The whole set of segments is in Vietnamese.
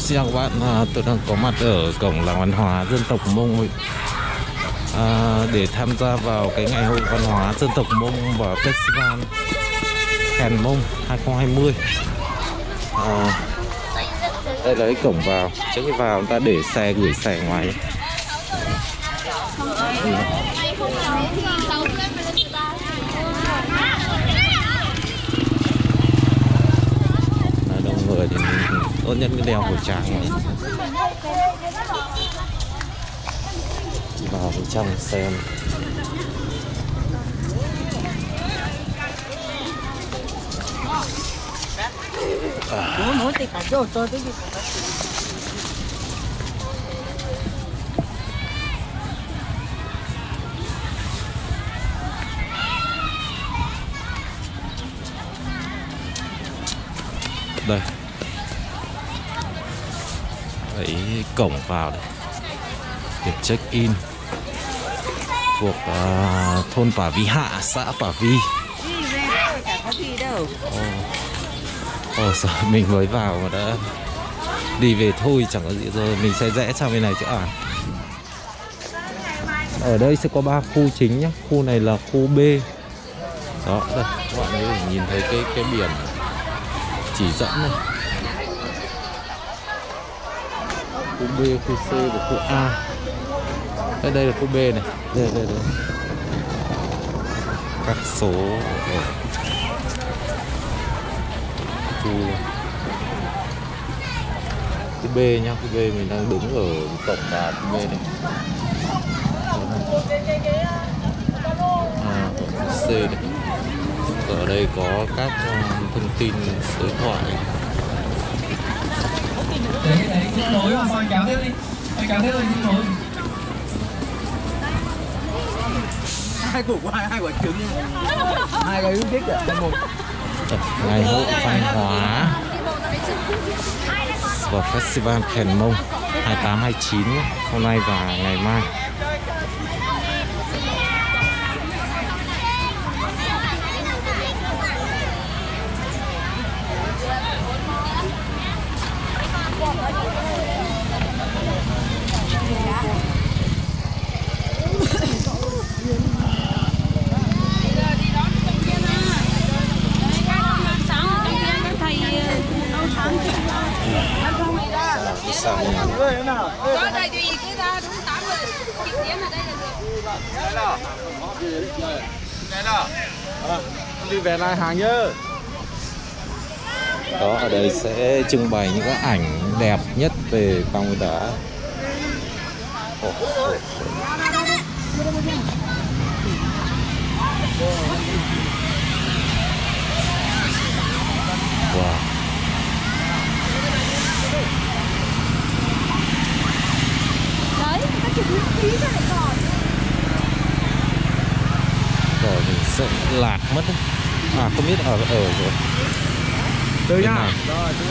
Hello, xin chào các bạn. Tôi đang có mặt ở cổng làng văn hóa dân tộc Mông để tham gia vào cái ngày hội văn hóa dân tộc Mông và Festival Khèn Mông 2020. Đây là cái cổng vào. Trước khi vào chúng ta để xe, gửi xe ngoài. Tốt nhất cái đeo khẩu trang này. Vào trong xem. Đây. Đấy, cổng vào đây. Điểm check in thuộc thôn Pả Vi Hạ, xã Pả Vi. Giờ mình mới vào mà đã đi về thôi, chẳng có gì. Rồi mình sẽ rẽ sang bên này chứ. Ở đây sẽ có 3 khu chính nhé. Khu này là khu B. Đó, đây, các bạn ấy nhìn thấy cái biển chỉ dẫn này. Khu B, khu C và khu A. Đây là khu B này. Đây. Các số ở khu B nhá, khu B mình đang đứng ở cổng là khu B này. Khu C này. Ở đây có các thông tin đối thoại. Lỗi mà sao kéo tiếp đi. Kéo tiếp đi. Hai quả trứng. Hai cái thích ạ. Ngày hội văn hóa và Festival Khèn Mông 28-29 hôm nay và ngày mai. Đi về lại hàng nhá. Đó, ở đây sẽ trưng bày những cái ảnh đẹp nhất về Pang Đá. Wow. Rồi mình sợ lạc mất đấy. Không biết ở rồi. Từ nha. Rồi, đi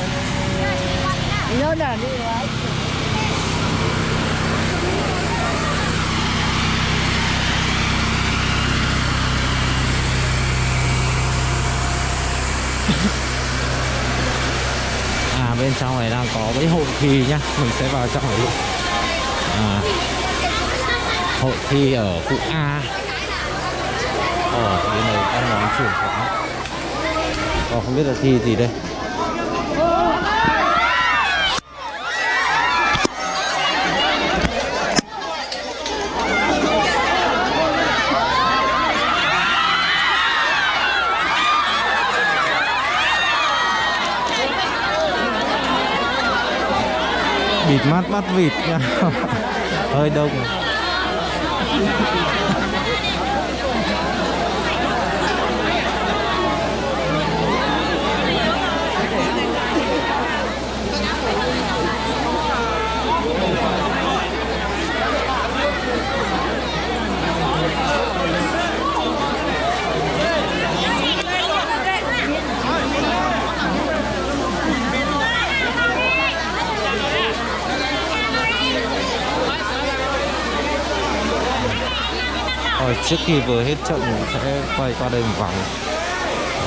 lên nè, đi lại. Bên trong này đang có cái hội thi nhá, mình sẽ vào trong này luôn. Hội thi ở khu A. Cái này ăn món truyền thống. Còn không biết là thi gì đây. Bịt mắt vịt nha. Hơi đông. Trước khi vừa hết trận mình sẽ quay qua đây một vòng.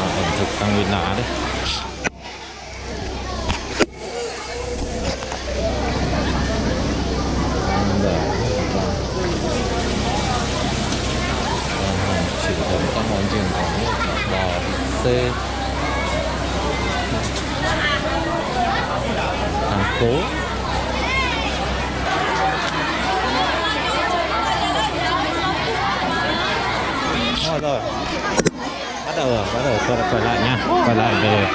Ẩm thực Pang Nguyên Đá đấy. phố. Rồi, bắt đầu tôi đã quay lại nha, quay lại về.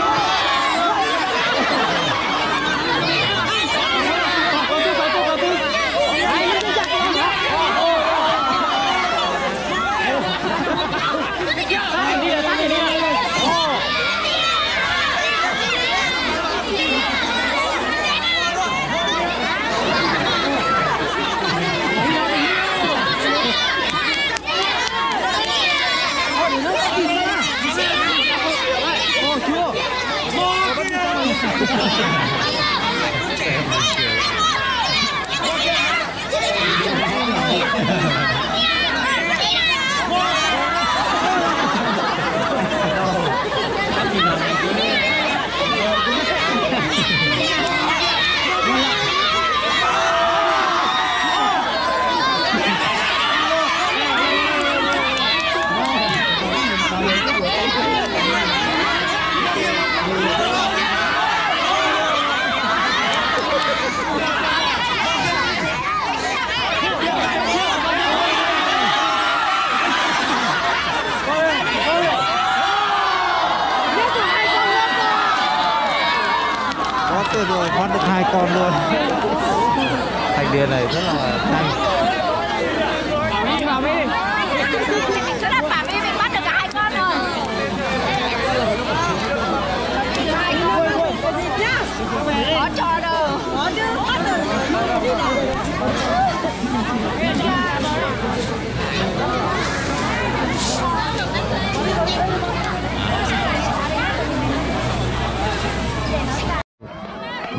Rồi bắt được 2 con luôn. Thành điền này rất là nhanh. Rất là Pả Vi, mình bắt được cả 2 con rồi. Có trò đâu. Có chứ.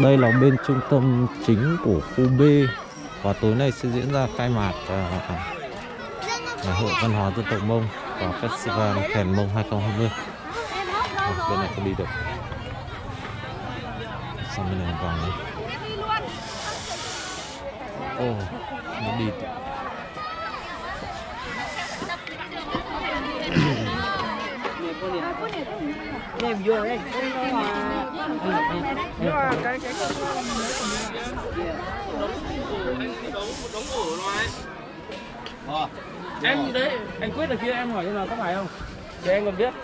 Đây là bên trung tâm chính của khu B và tối nay sẽ diễn ra khai mạc Ngày hội văn hóa dân tộc Mông và Festival Khèn Mông 2020. Bên này không đi được. Xong bên này vòng đi. Nó đi. Em vô đây. Em đấy, anh quyết được kia em hỏi như nào có phải không? Để anh còn biết.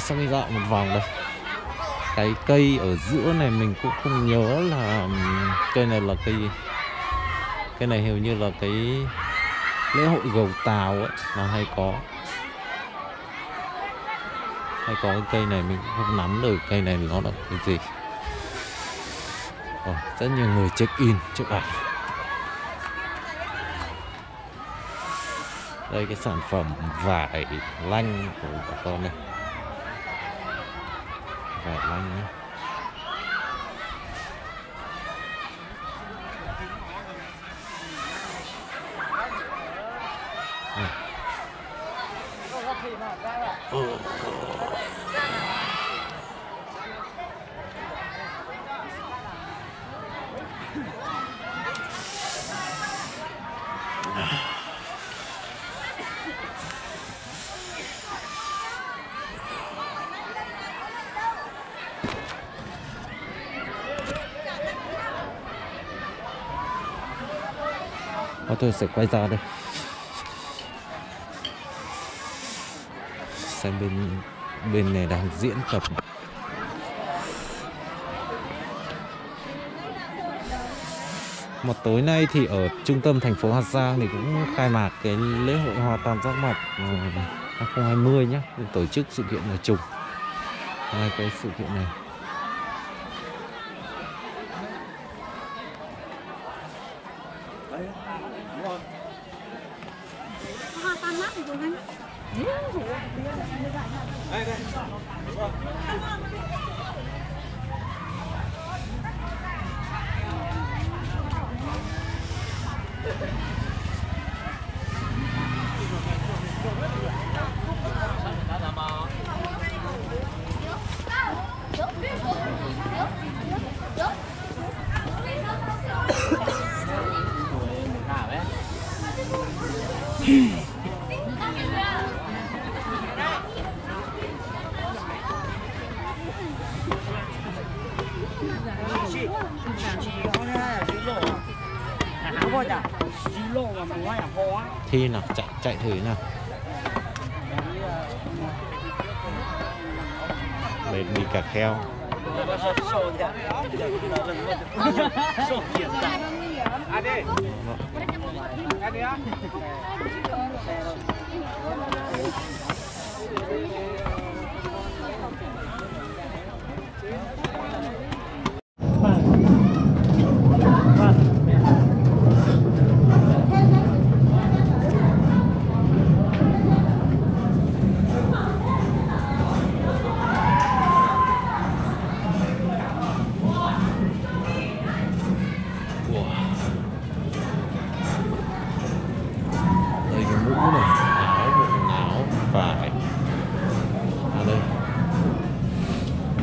Xong đi dạo một vòng đây. Cái cây ở giữa này mình cũng không nhớ là cây này là cây gì. Cây này hình như là cái lễ hội Gàu Tào ấy là hay có. Hay có cái cây này mình không nắm được cây này nó là cái gì. Rất nhiều người check in, chụp ảnh. Đây cái sản phẩm vải lanh của bà con này. Tôi sẽ quay ra đây xem bên này đang diễn tập. Mà tối nay thì ở trung tâm thành phố Hà Giang thì cũng khai mạc cái lễ hội hoa tam giác mạch 2020 nhé, tổ chức sự kiện là trùng hai cái sự kiện này. Thi nào, chạy thử nào. Đấy, đi cả kheo.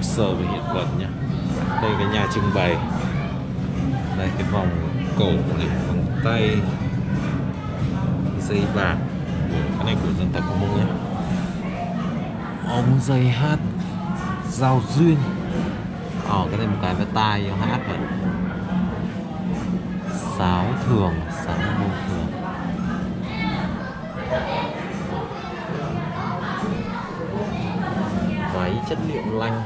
Sơ về hiện vật nhá. Đây cái nhà trưng bày. Đây cái vòng cổ này, vòng tay, dây bạc, cái này của dân tộc Mông nhá. Ống dây hát giao duyên. Cái này một cái với tai hát vậy. Sáo thường, sáo Mông thường. Váy chất liệu lanh.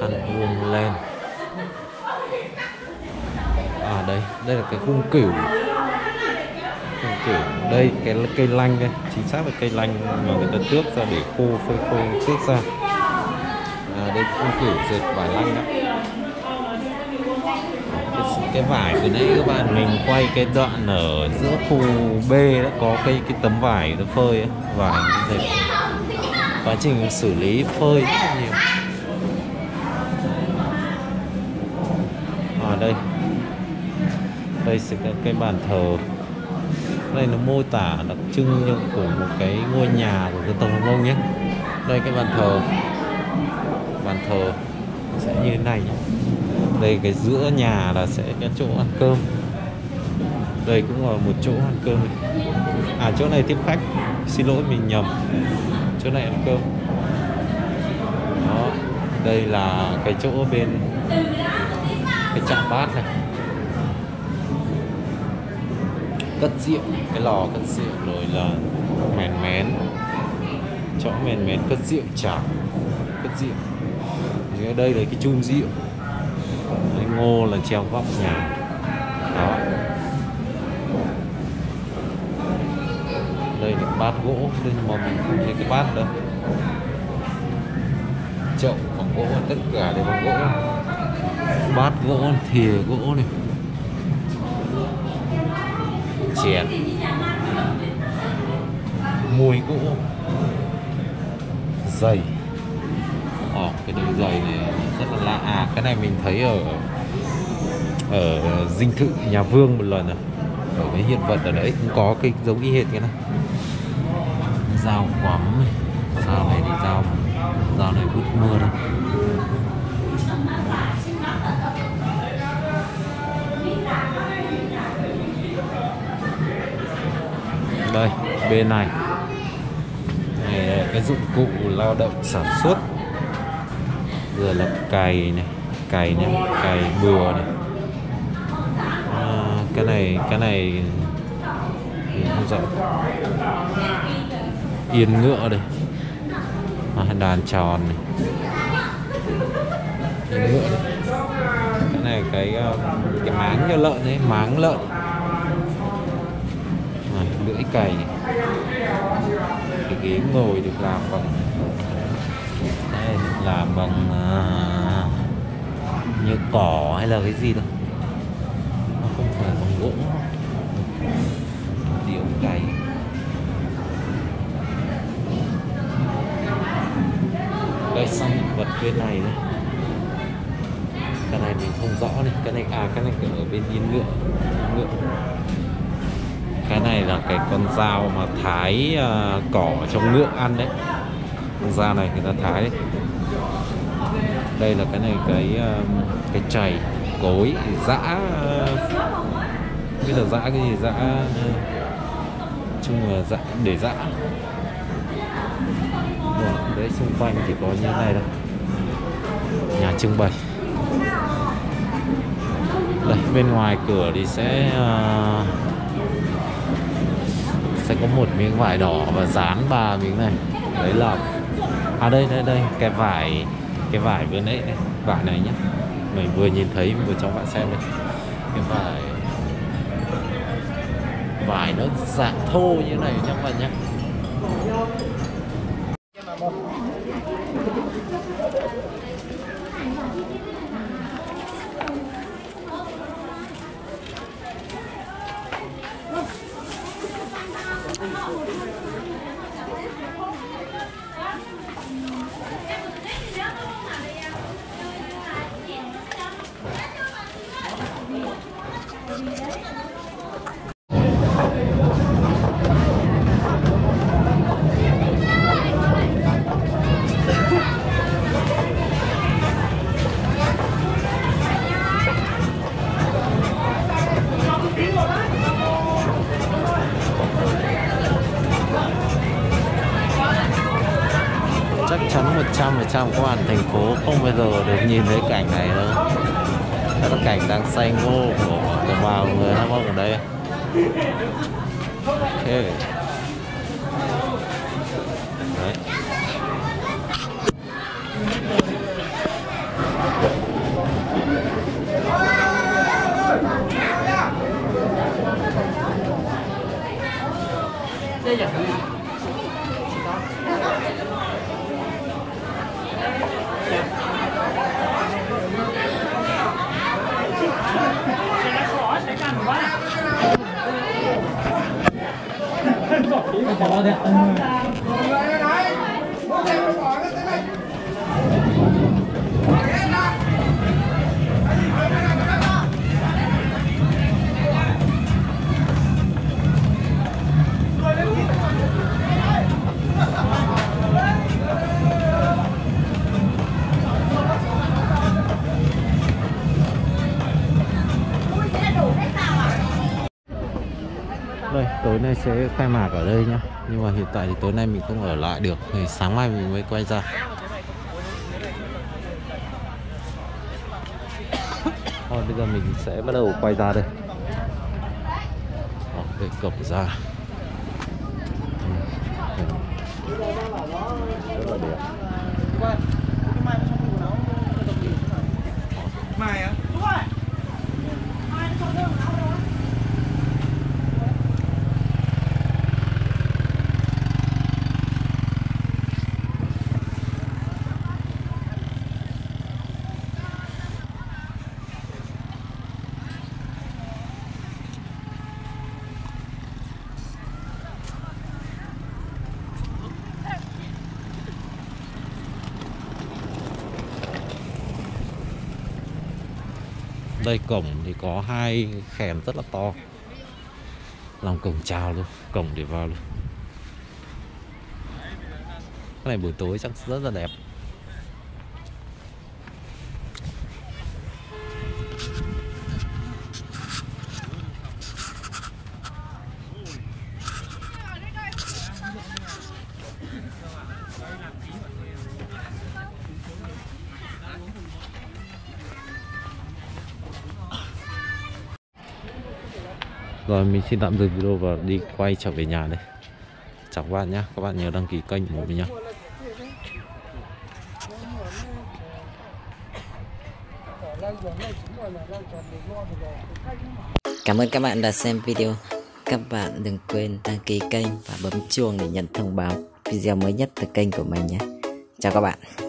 Khăn buông lên. Đây là cái khung cửu. Đây cái cây lanh đây, chính xác là cây lanh mà người ta tước ra để khô, phơi khô tước ra. Đây khung cửu dệt vải lanh đó. Cái vải vừa nãy các bạn mình quay cái đoạn ở giữa khu B đã có cái tấm vải nó phơi ấy. Vải dệt. Quá trình xử lý phơi rất nhiều. Đây sẽ có cái bàn thờ. Đây nó mô tả đặc trưng của một cái ngôi nhà của dân tộc Mông nhé. Đây cái bàn thờ. Bàn thờ sẽ như thế này nhé. Đây cái giữa nhà là sẽ cái chỗ ăn cơm. Đây cũng là một chỗ ăn cơm này. Chỗ này tiếp khách. Xin lỗi mình nhầm. Chỗ này ăn cơm. Đó. Đây là cái chỗ bên cái chạm bát này. Cất rượu, cái lò cất rượu, rồi là mèn mén cất rượu chảo, cất rượu. Thì ở đây là cái chum rượu. Đấy, ngô là treo góc nhà. Đó. Đây là bát gỗ, nhưng mà mình không thấy cái bát đâu. Chậu bằng gỗ, tất cả đều bằng gỗ. Bát gỗ, thìa gỗ này. Chén mùi cũ giày. Cái đôi giày này rất là lạ. Cái này mình thấy ở dinh thự nhà Vương một lần rồi. Ở cái hiện vật ở đấy cũng có cái giống y hệt cái này. Dao quắm này. Dao này thì dao này hút mưa đây. Đây, bên này. Đây, cái dụng cụ lao động sản xuất. Rồi là cày này, cày bừa này. Cái này không rõ. Yên ngựa đây. Đàn tròn này. Yên ngựa đây. này cái máng cho lợn đấy, máng lợn này, lưỡi cày, cái ghế ngồi được làm bằng đây, làm bằng như cỏ hay là cái gì đâu, nó không phải bằng gỗ, điệu cày. Đây xong vật bên này đây. Cái này mình không rõ này, cái này ở bên yên ngựa. Cái này là cái con dao mà thái cỏ trong ngựa ăn đấy. Con dao này người ta thái đấy. Đây là cái này cái chày, cối, giã, bây giờ giã cái gì, giã chung là giã để giã. Đấy, xung quanh thì có như thế này đâu, nhà trưng bày. Đây, bên ngoài cửa thì sẽ có một miếng vải đỏ và dán ba miếng này. Đấy là đây cái vải vừa nãy đây, vải này nhá, mình vừa nhìn thấy vừa cho bạn xem đây, cái vải nó dạng thô như thế này các bạn nhé. Các bạn thành phố không bao giờ được nhìn thấy cảnh này đâu. Đó là cảnh đang xanh ngô của đồng bào người H'Mông ở đây. Okay. Đấy. Tối nay sẽ khai mạc ở đây nhá. Nhưng mà hiện tại thì tối nay mình không ở lại được, thì sáng mai mình mới quay ra. Thôi bây giờ mình sẽ bắt đầu quay ra đây. Đó, đây cổng ra. Rất là đẹp. Đây cổng thì có hai khèn rất là to, làm cổng chào luôn, cổng để vào luôn. Cái này buổi tối chắc rất là đẹp. Rồi mình xin tạm dừng video và đi quay trở về nhà đây. Chào các bạn nhé, các bạn nhớ đăng ký kênh của mình nhé. Cảm ơn các bạn đã xem video. Các bạn đừng quên đăng ký kênh và bấm chuông để nhận thông báo video mới nhất từ kênh của mình nhé. Chào các bạn.